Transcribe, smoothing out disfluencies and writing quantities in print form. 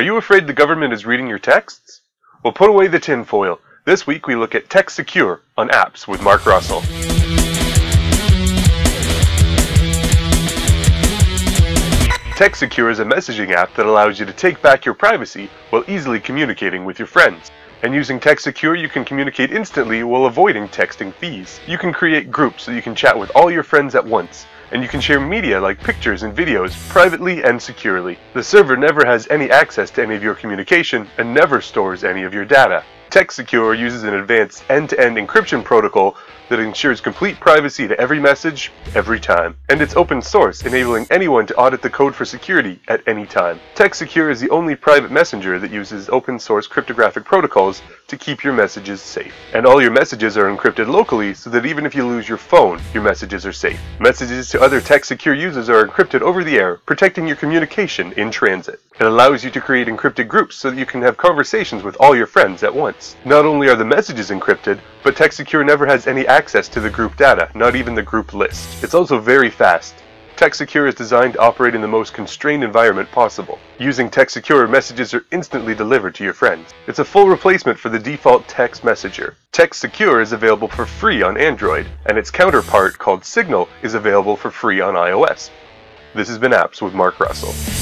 Are you afraid the government is reading your texts? Well, put away the tinfoil. This week we look at TextSecure on apps with Mark Russell. TextSecure is a messaging app that allows you to take back your privacy while easily communicating with your friends. And using TextSecure, you can communicate instantly while avoiding texting thieves. You can create groups so you can chat with all your friends at once. And you can share media like pictures and videos privately and securely. The server never has any access to any of your communication and never stores any of your data. TextSecure uses an advanced end-to-end encryption protocol that ensures complete privacy to every message, every time. And it's open source, enabling anyone to audit the code for security at any time. TextSecure is the only private messenger that uses open source cryptographic protocols to keep your messages safe. And all your messages are encrypted locally so that even if you lose your phone, your messages are safe. Messages to other TextSecure users are encrypted over the air, protecting your communication in transit. It allows you to create encrypted groups so that you can have conversations with all your friends at once. Not only are the messages encrypted, but TextSecure never has any access to the group data, not even the group list. It's also very fast. TextSecure is designed to operate in the most constrained environment possible. Using TextSecure, messages are instantly delivered to your friends. It's a full replacement for the default text messenger. TextSecure is available for free on Android, and its counterpart called Signal is available for free on iOS. This has been Apps with Mark Russell.